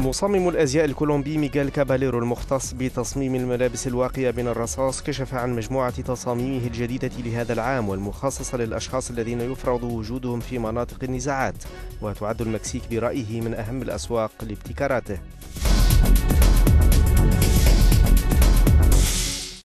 مصمم الأزياء الكولومبي ميغال كاباليرو المختص بتصميم الملابس الواقية من الرصاص كشف عن مجموعة تصاميمه الجديدة لهذا العام والمخصصة للأشخاص الذين يفرض وجودهم في مناطق النزاعات، وتعد المكسيك برأيه من أهم الأسواق لابتكاراته.